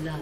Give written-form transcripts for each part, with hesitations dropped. blood.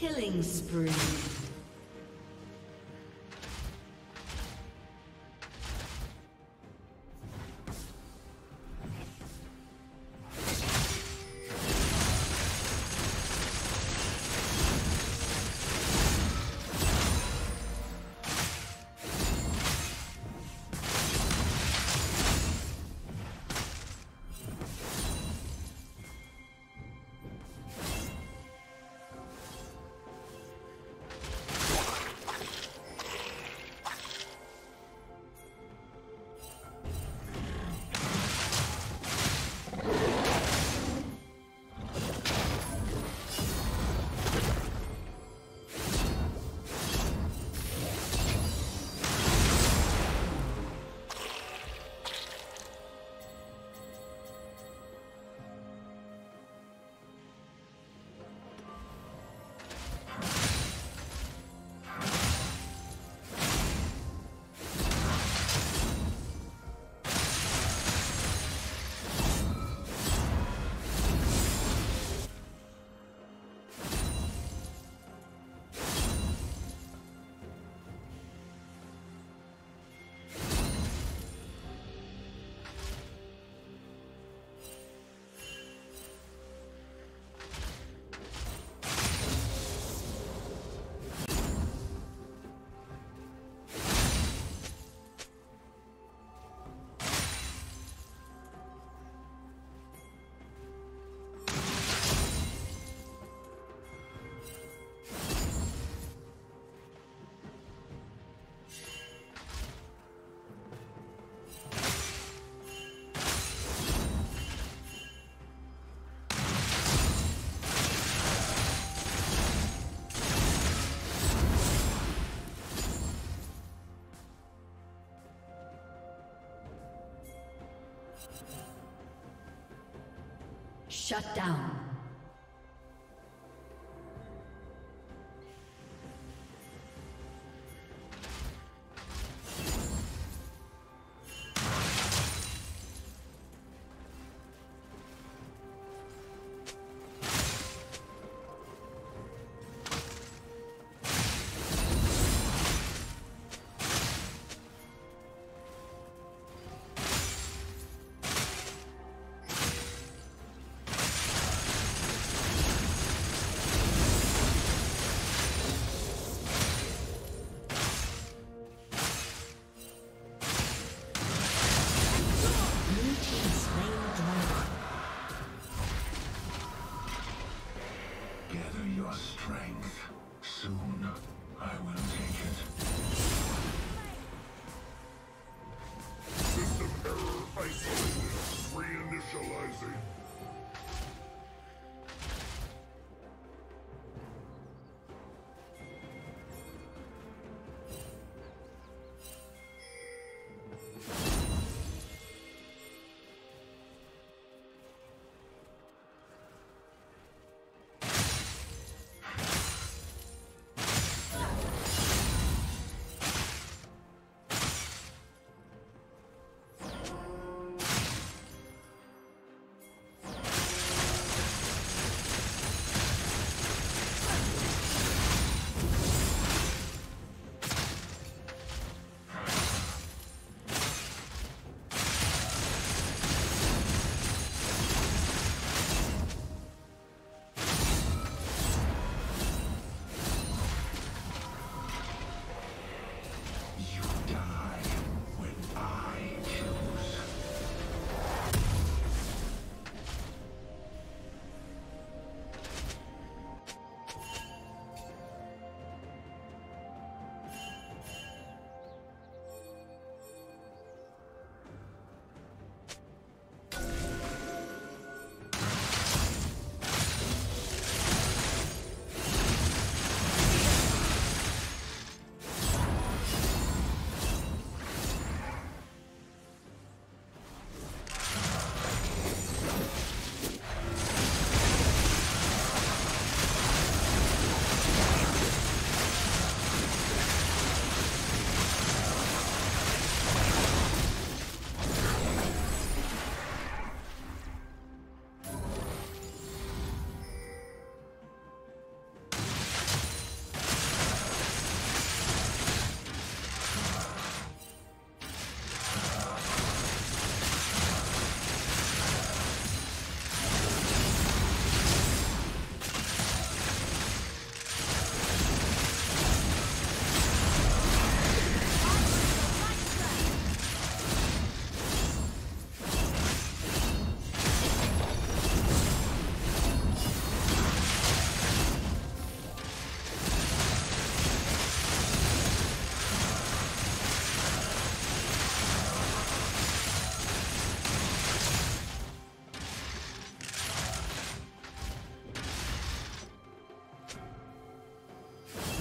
Killing spree. Shut down.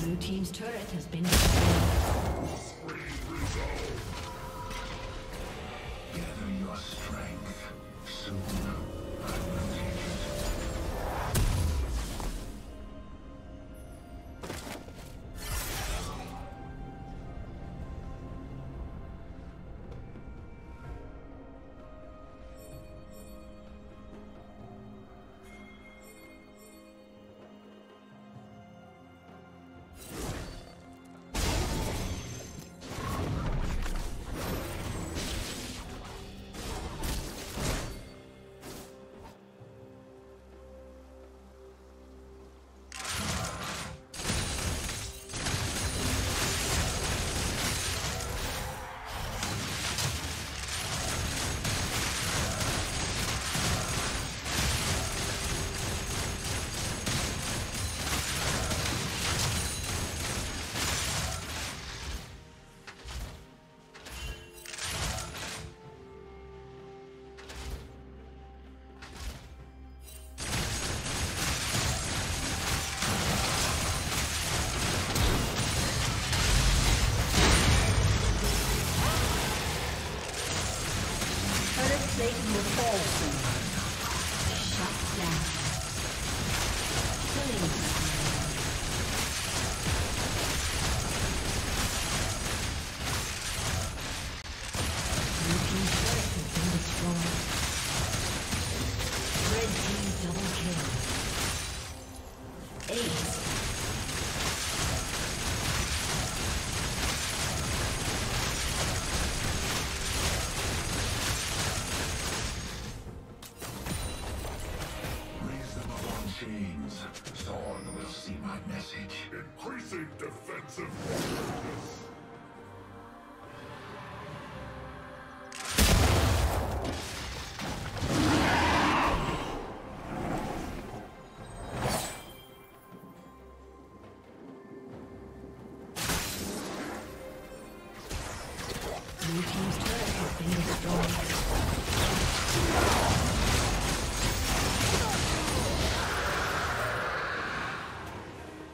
Blue team's turret has been destroyed. Gather your strength. Soon I will take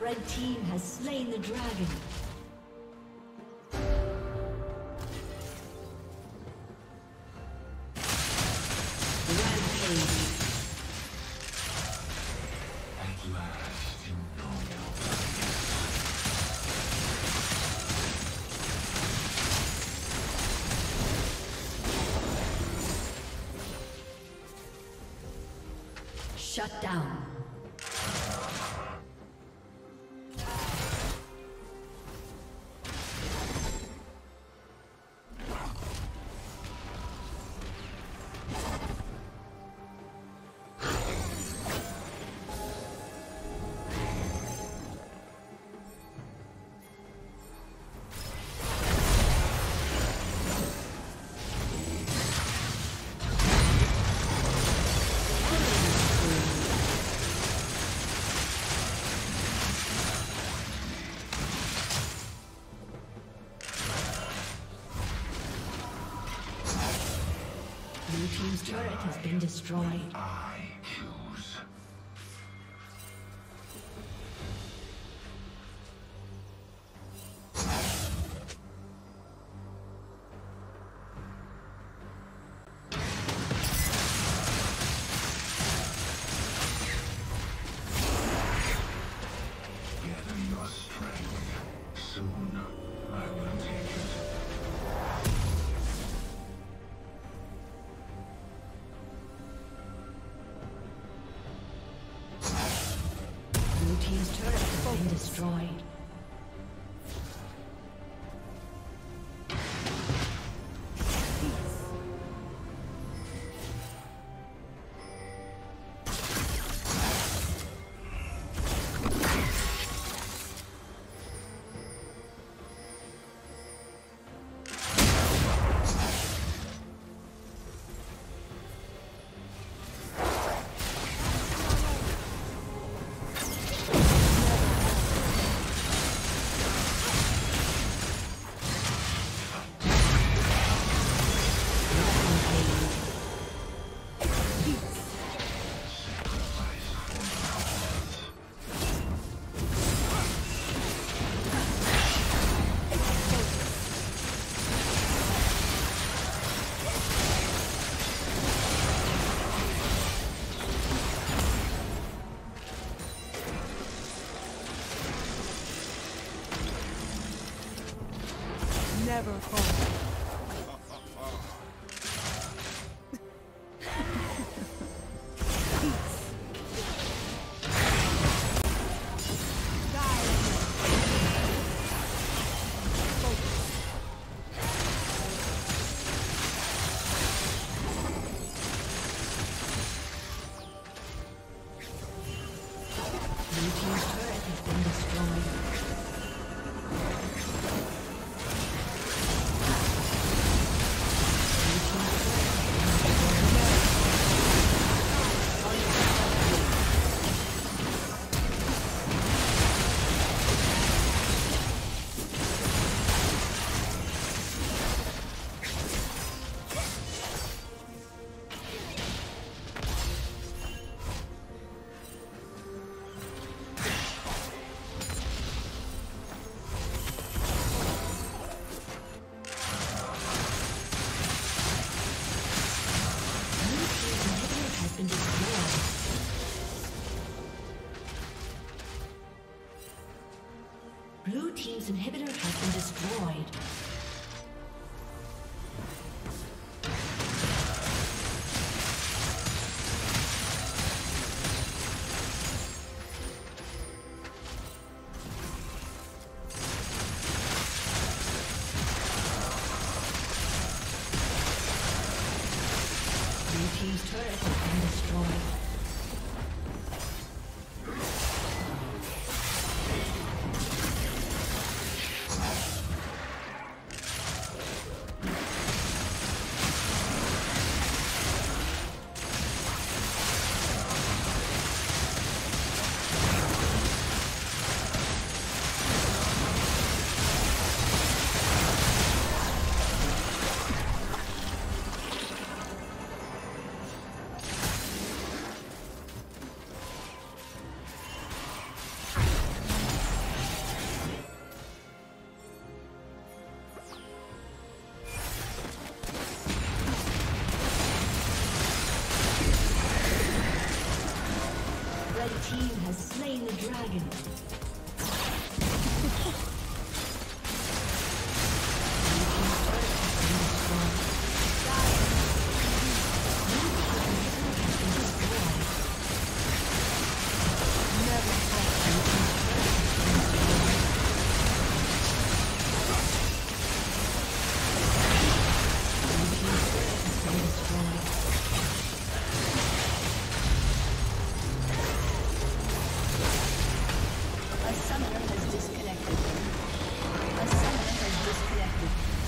Red team has slain the dragon. Shut down. The turret has been destroyed. Destroyed. Never fall. Blue team's inhibitor has been destroyed. dragon. A summoner has disconnected.